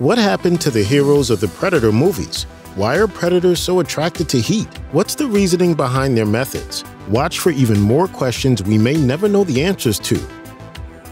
What happened to the heroes of the Predator movies? Why are predators so attracted to heat? What's the reasoning behind their methods? Watch for even more questions we may never know the answers to.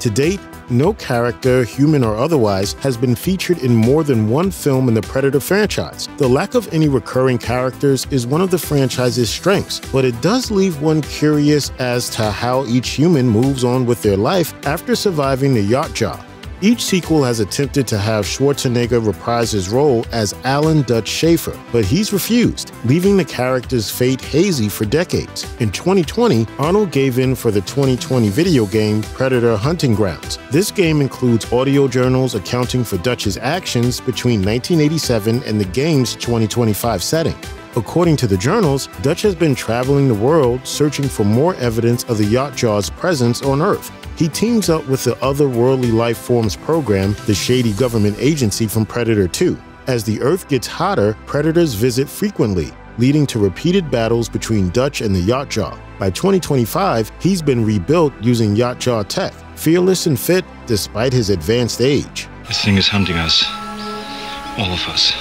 To date, no character, human or otherwise, has been featured in more than one film in the Predator franchise. The lack of any recurring characters is one of the franchise's strengths, but it does leave one curious as to how each human moves on with their life after surviving the Yautja. Each sequel has attempted to have Schwarzenegger reprise his role as Alan Dutch Schaefer, but he's refused, leaving the character's fate hazy for decades. In 2020, Arnold gave in for the 2020 video game Predator Hunting Grounds. This game includes audio journals accounting for Dutch's actions between 1987 and the game's 2025 setting. According to the journals, Dutch has been traveling the world searching for more evidence of the Yautja's presence on Earth. He teams up with the Otherworldly Lifeforms program, the shady government agency from Predator 2. As the Earth gets hotter, predators visit frequently, leading to repeated battles between Dutch and the Yautja. By 2025, he's been rebuilt using Yautja tech, fearless and fit despite his advanced age. This thing is hunting us, all of us.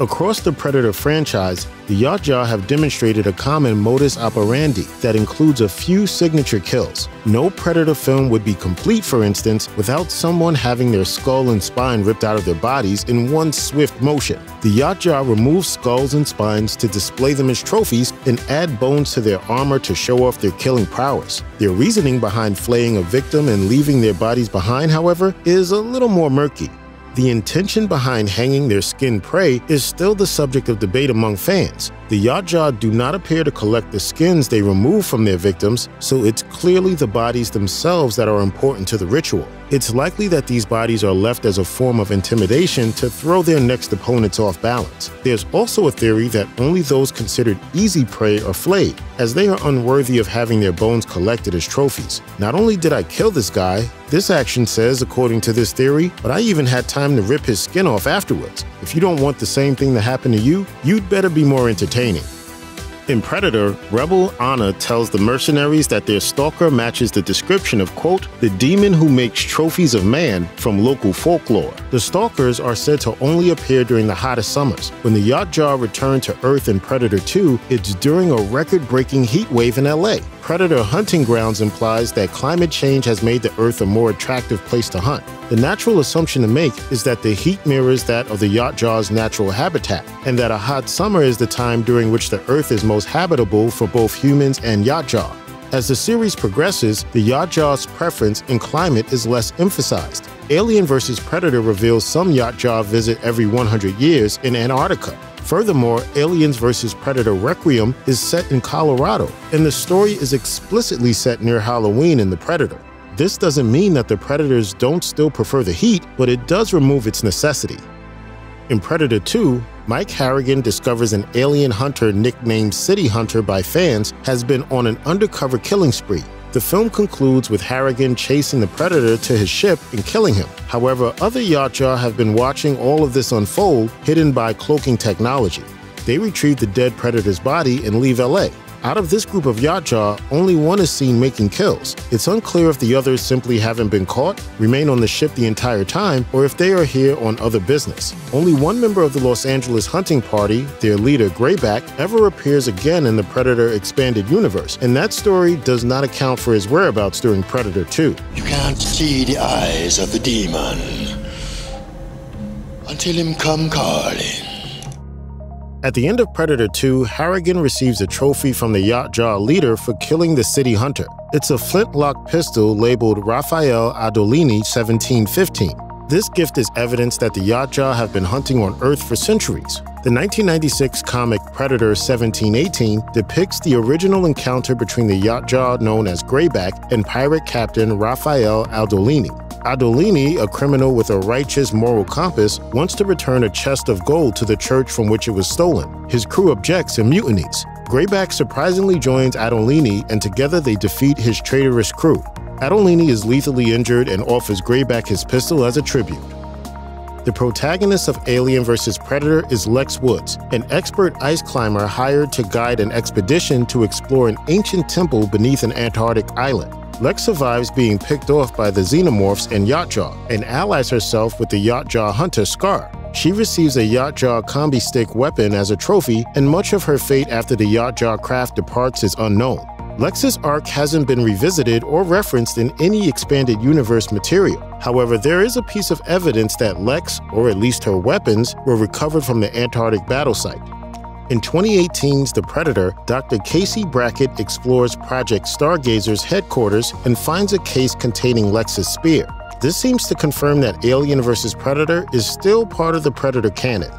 Across the Predator franchise, the Yautja have demonstrated a common modus operandi that includes a few signature kills. No Predator film would be complete, for instance, without someone having their skull and spine ripped out of their bodies in one swift motion. The Yautja remove skulls and spines to display them as trophies and add bones to their armor to show off their killing prowess. Their reasoning behind flaying a victim and leaving their bodies behind, however, is a little more murky. The intention behind hanging their skinned prey is still the subject of debate among fans. The Yautja do not appear to collect the skins they remove from their victims, so it's clearly the bodies themselves that are important to the ritual. It's likely that these bodies are left as a form of intimidation to throw their next opponents off balance. There's also a theory that only those considered easy prey are flayed, as they are unworthy of having their bones collected as trophies. Not only did I kill this guy, this action says, according to this theory, but I even had time to rip his skin off afterwards. If you don't want the same thing to happen to you, you'd better be more entertaining. In Predator, Rebel Anna tells the mercenaries that their stalker matches the description of, quote, the demon who makes trophies of man from local folklore. The stalkers are said to only appear during the hottest summers. When the Yautja returned to Earth in Predator 2, it's during a record-breaking heat wave in LA. Predator Hunting Grounds implies that climate change has made the Earth a more attractive place to hunt. The natural assumption to make is that the heat mirrors that of the Yautja's natural habitat, and that a hot summer is the time during which the Earth is most habitable for both humans and Yautja. As the series progresses, the Yautja's preference in climate is less emphasized. Alien vs. Predator reveals some Yautja visit every 100 years in Antarctica. Furthermore, Aliens vs. Predator Requiem is set in Colorado, and the story is explicitly set near Halloween in The Predator. This doesn't mean that the Predators don't still prefer the heat, but it does remove its necessity. In Predator 2, Mike Harrigan discovers an alien hunter nicknamed City Hunter by fans has been on an undercover killing spree. The film concludes with Harrigan chasing the Predator to his ship and killing him. However, other Yautja have been watching all of this unfold, hidden by cloaking technology. They retrieve the dead Predator's body and leave LA. Out of this group of Yautja, only one is seen making kills. It's unclear if the others simply haven't been caught, remain on the ship the entire time, or if they are here on other business. Only one member of the Los Angeles hunting party, their leader Greyback, ever appears again in the Predator expanded universe, and that story does not account for his whereabouts during Predator 2. You can't see the eyes of the demon until him come calling. At the end of Predator 2, Harrigan receives a trophy from the Yautja leader for killing the City Hunter. It's a flintlock pistol labeled Raphael Adolini 1718. This gift is evidence that the Yautja have been hunting on Earth for centuries. The 1996 comic Predator 1718 depicts the original encounter between the Yautja known as Greyback and pirate captain Raphael Adolini. Adolini, a criminal with a righteous moral compass, wants to return a chest of gold to the church from which it was stolen. His crew objects and mutinies. Greyback surprisingly joins Adolini, and together they defeat his traitorous crew. Adolini is lethally injured and offers Greyback his pistol as a tribute. The protagonist of Alien vs. Predator is Lex Woods, an expert ice climber hired to guide an expedition to explore an ancient temple beneath an Antarctic island. Lex survives being picked off by the xenomorphs in Yautja and allies herself with the Yautja hunter Scar. She receives a Yautja combi stick weapon as a trophy, and much of her fate after the Yautja craft departs is unknown. Lex's arc hasn't been revisited or referenced in any expanded universe material. However, there is a piece of evidence that Lex, or at least her weapons, were recovered from the Antarctic battle site. In 2018's The Predator, Dr. Casey Brackett explores Project Stargazer's headquarters and finds a case containing Lex's spear. This seems to confirm that Alien vs. Predator is still part of the Predator canon.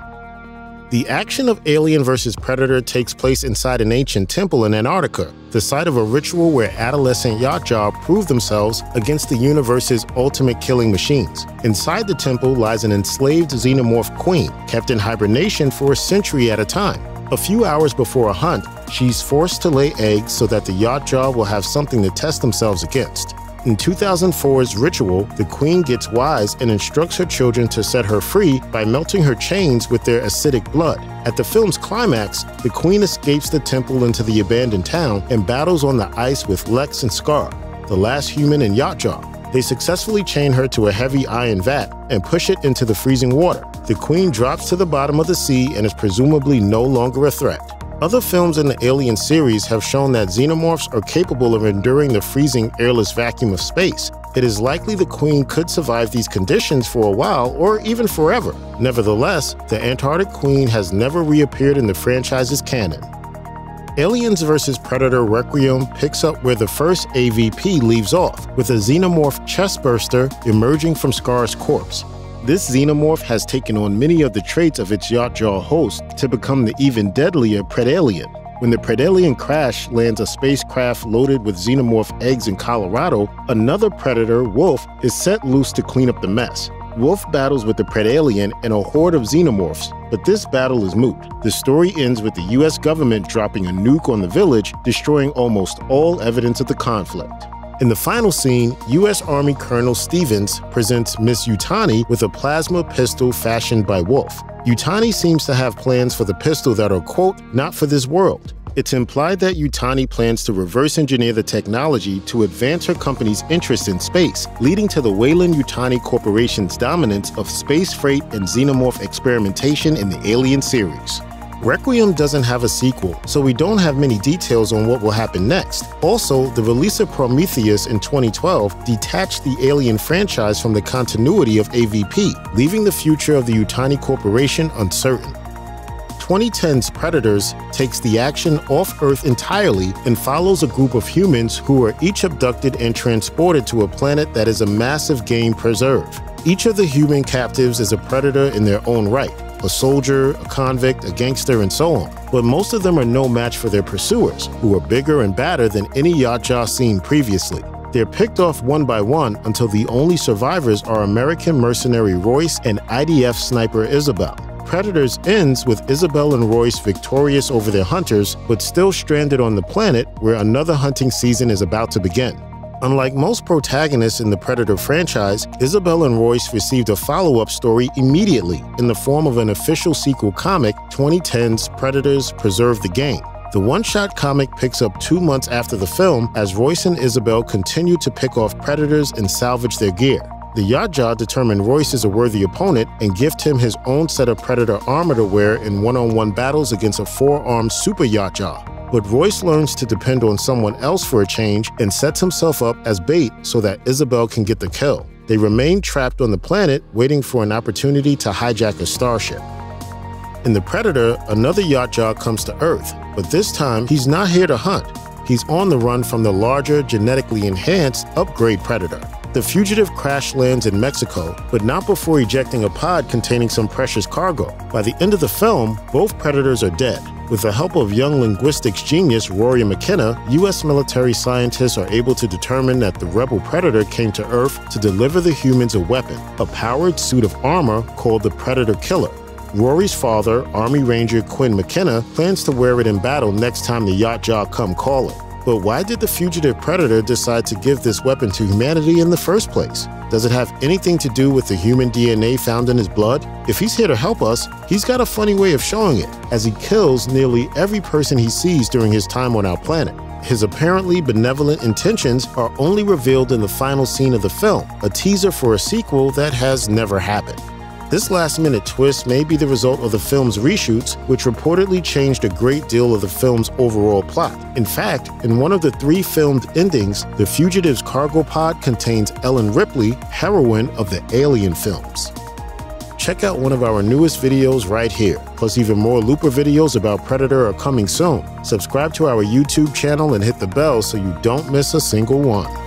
The action of Alien vs. Predator takes place inside an ancient temple in Antarctica, the site of a ritual where adolescent Yautja prove themselves against the universe's ultimate killing machines. Inside the temple lies an enslaved xenomorph queen, kept in hibernation for a century at a time. A few hours before a hunt, she's forced to lay eggs so that the Yautja will have something to test themselves against. In 2004's Ritual, the queen gets wise and instructs her children to set her free by melting her chains with their acidic blood. At the film's climax, the queen escapes the temple into the abandoned town and battles on the ice with Lex and Scar, the last human in Yautja. They successfully chain her to a heavy iron vat and push it into the freezing water. The queen drops to the bottom of the sea and is presumably no longer a threat. Other films in the Alien series have shown that xenomorphs are capable of enduring the freezing, airless vacuum of space. It is likely the queen could survive these conditions for a while or even forever. Nevertheless, the Antarctic queen has never reappeared in the franchise's canon. Aliens vs. Predator Requiem picks up where the first AVP leaves off, with a xenomorph chestburster emerging from Scar's corpse. This xenomorph has taken on many of the traits of its Yautja host to become the even deadlier Predalien. When the Predalien crash lands a spacecraft loaded with xenomorph eggs in Colorado, another predator, Wolf, is set loose to clean up the mess. Wolf battles with the Predalien and a horde of xenomorphs, but this battle is moot. The story ends with the US government dropping a nuke on the village, destroying almost all evidence of the conflict. In the final scene, U.S. Army Colonel Stevens presents Miss Yutani with a plasma pistol fashioned by Wolf. Yutani seems to have plans for the pistol that are, quote, not for this world. It's implied that Yutani plans to reverse engineer the technology to advance her company's interest in space, leading to the Weyland-Yutani Corporation's dominance of space freight and xenomorph experimentation in the Alien series. Requiem doesn't have a sequel, so we don't have many details on what will happen next. Also, the release of Prometheus in 2012 detached the Alien franchise from the continuity of AVP, leaving the future of the Yutani Corporation uncertain. 2010's Predators takes the action off Earth entirely and follows a group of humans who are each abducted and transported to a planet that is a massive game preserve. Each of the human captives is a predator in their own right, a soldier, a convict, a gangster, and so on. But most of them are no match for their pursuers, who are bigger and badder than any Yautja seen previously. They're picked off one by one until the only survivors are American mercenary Royce and IDF sniper Isabelle. Predators ends with Isabelle and Royce victorious over their hunters, but still stranded on the planet where another hunting season is about to begin. Unlike most protagonists in the Predator franchise, Isabelle and Royce received a follow-up story immediately in the form of an official sequel comic, 2010's Predators Preserve the Game. The one-shot comic picks up 2 months after the film as Royce and Isabelle continue to pick off predators and salvage their gear. The Yautja determine Royce is a worthy opponent and gift him his own set of Predator armor to wear in one-on-one battles against a four-armed Super Yautja. But Royce learns to depend on someone else for a change and sets himself up as bait so that Isabelle can get the kill. They remain trapped on the planet, waiting for an opportunity to hijack a starship. In The Predator, another Yautja comes to Earth, but this time he's not here to hunt. He's on the run from the larger, genetically enhanced Upgrade Predator. The fugitive crash lands in Mexico, but not before ejecting a pod containing some precious cargo. By the end of the film, both predators are dead. With the help of young linguistics genius Rory McKenna, U.S. military scientists are able to determine that the rebel predator came to Earth to deliver the humans a weapon, a powered suit of armor called the Predator Killer. Rory's father, Army Ranger Quinn McKenna, plans to wear it in battle next time the Yautja come calling. But why did the fugitive predator decide to give this weapon to humanity in the first place? Does it have anything to do with the human DNA found in his blood? If he's here to help us, he's got a funny way of showing it, as he kills nearly every person he sees during his time on our planet. his apparently benevolent intentions are only revealed in the final scene of the film, a teaser for a sequel that has never happened. This last-minute twist may be the result of the film's reshoots, which reportedly changed a great deal of the film's overall plot. In fact, in one of the three filmed endings, the fugitive's cargo pod contains Ellen Ripley, heroine of the Alien films. Check out one of our newest videos right here. Plus, even more Looper videos about Predator are coming soon. Subscribe to our YouTube channel and hit the bell so you don't miss a single one.